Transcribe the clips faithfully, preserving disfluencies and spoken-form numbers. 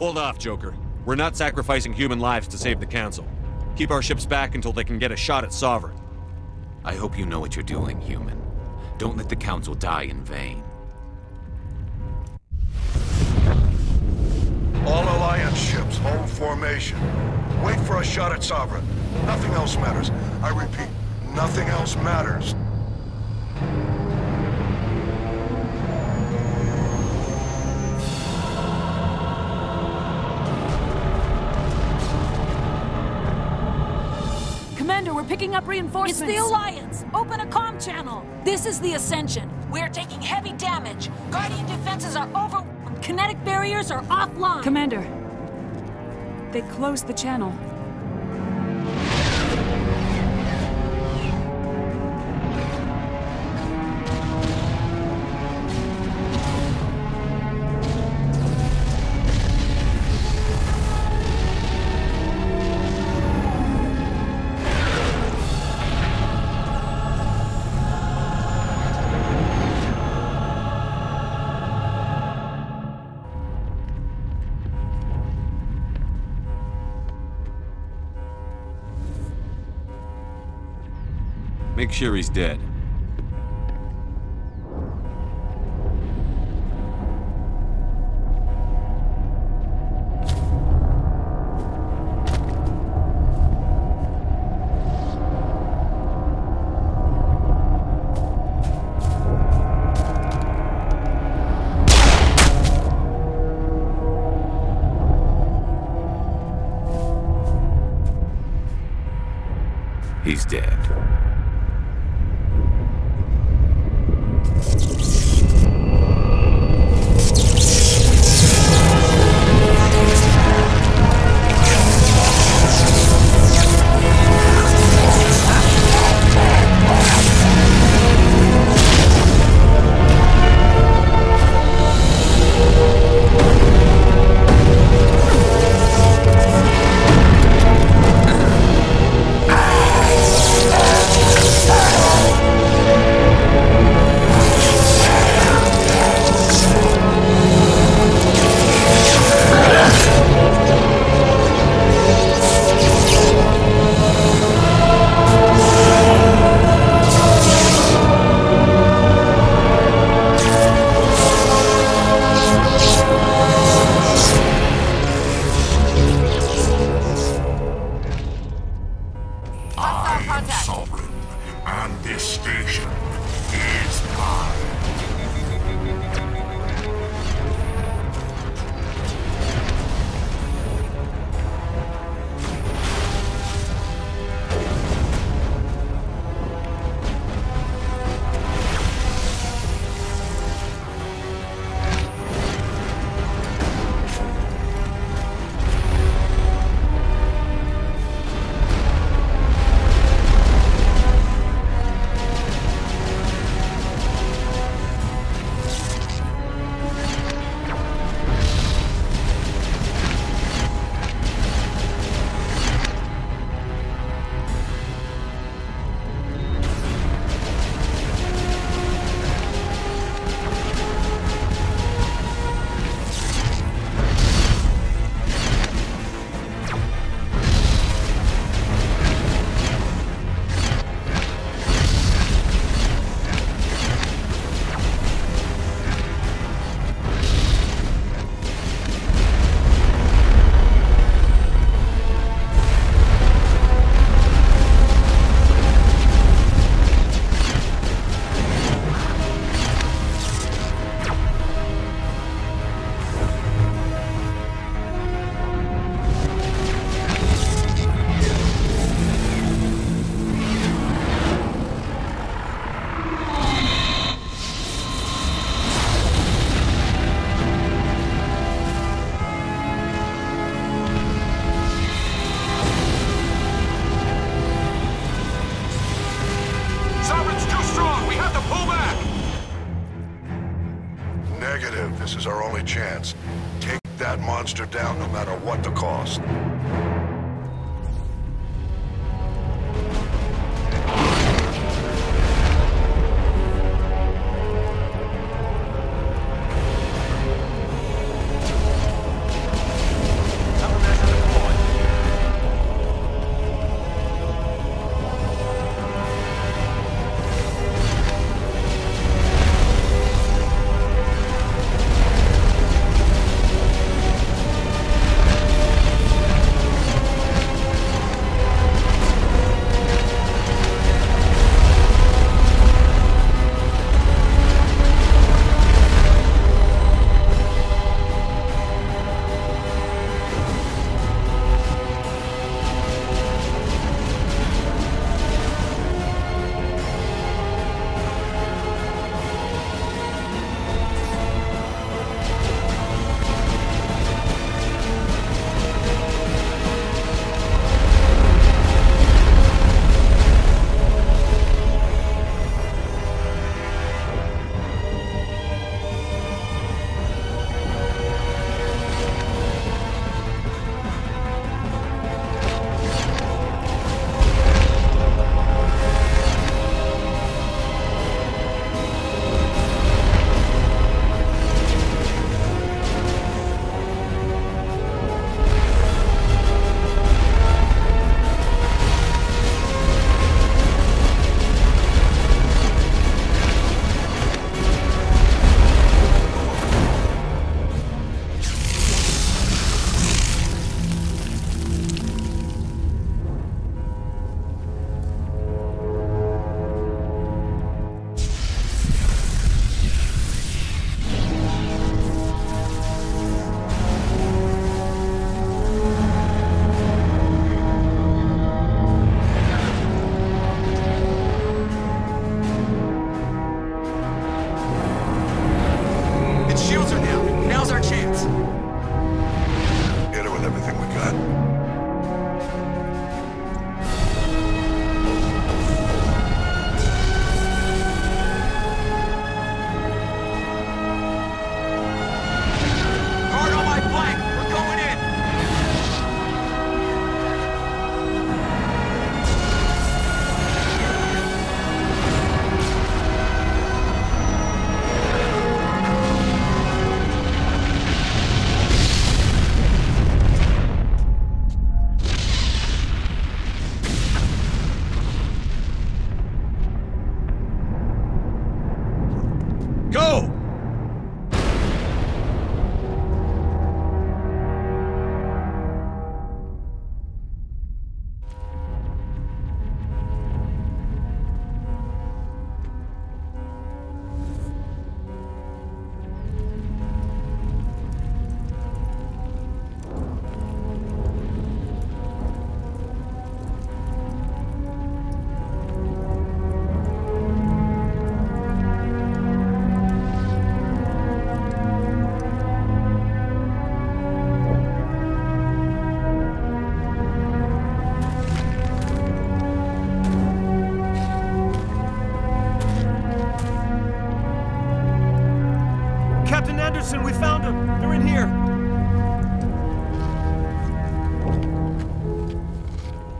Hold off, Joker. We're not sacrificing human lives to save the Council. Keep our ships back until they can get a shot at Sovereign. I hope you know what you're doing, human. Don't let the Council die in vain. All Alliance ships, hold formation. Wait for a shot at Sovereign. Nothing else matters. I repeat, nothing else matters. Commander, we're picking up reinforcements. It's the Alliance! Open a comm channel! This is the Ascension. We're taking heavy damage. Guardian defenses are over... Kinetic barriers are offline! Commander, they closed the channel. Make sure he's dead. He's dead. This is our only chance. Take that monster down no matter what the cost.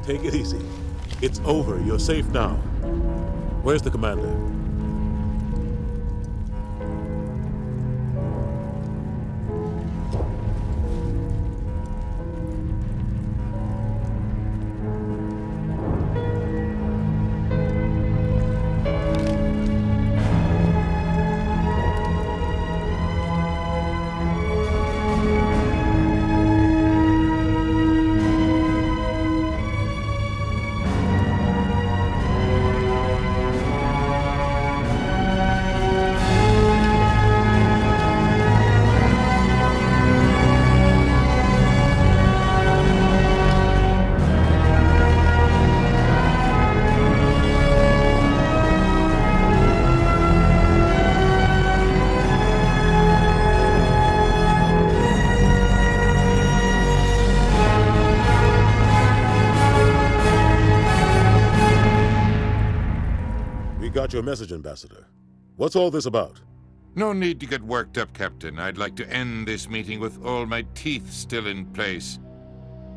Take it easy. It's over. You're safe now. Where's the commander? Your message, Ambassador. What's all this about? No need to get worked up, Captain. I'd like to end this meeting with all my teeth still in place.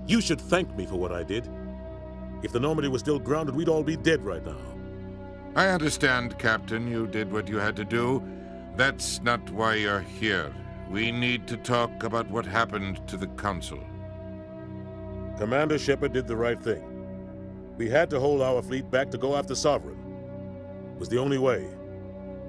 You should thank me for what I did. If the Normandy was still grounded, we'd all be dead right now. I understand, Captain. You did what you had to do. That's not why you're here. We need to talk about what happened to the Council. Commander Shepard did the right thing. We had to hold our fleet back to go after Sovereign. Was the only way.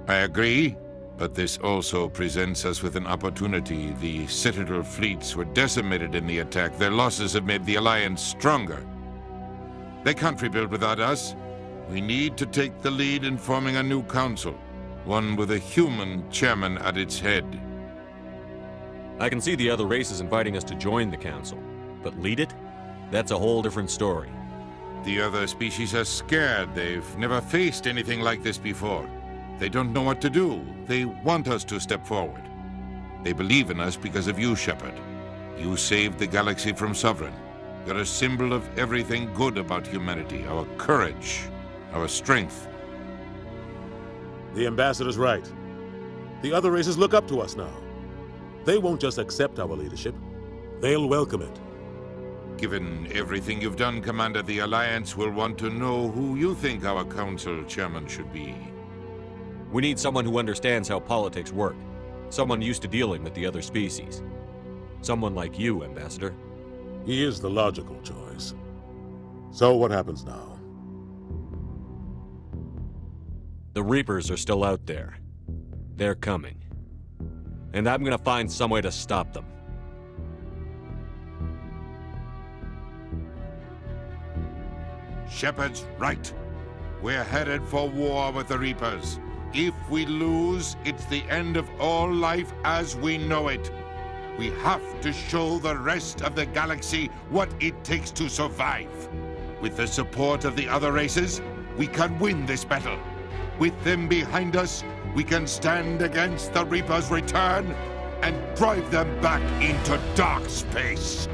I agree, but this also presents us with an opportunity. The Citadel fleets were decimated in the attack. Their losses have made the Alliance stronger. They can't rebuild without us. We need to take the lead in forming a new council, one with a human chairman at its head. I can see the other races inviting us to join the council, but lead it? That's a whole different story. The other species are scared. They've never faced anything like this before. They don't know what to do. They want us to step forward. They believe in us because of you, Shepard. You saved the galaxy from Sovereign. You're a symbol of everything good about humanity, our courage, our strength. The Ambassador's right. The other races look up to us now. They won't just accept our leadership. They'll welcome it. Given everything you've done, Commander, the Alliance will want to know who you think our Council chairman should be. We need someone who understands how politics work. Someone used to dealing with the other species. Someone like you, Ambassador. He is the logical choice. So what happens now? The Reapers are still out there. They're coming. And I'm gonna find some way to stop them. Shepard's right. We're headed for war with the Reapers. If we lose, it's the end of all life as we know it. We have to show the rest of the galaxy what it takes to survive. With the support of the other races, we can win this battle. With them behind us, we can stand against the Reapers' return and drive them back into dark space.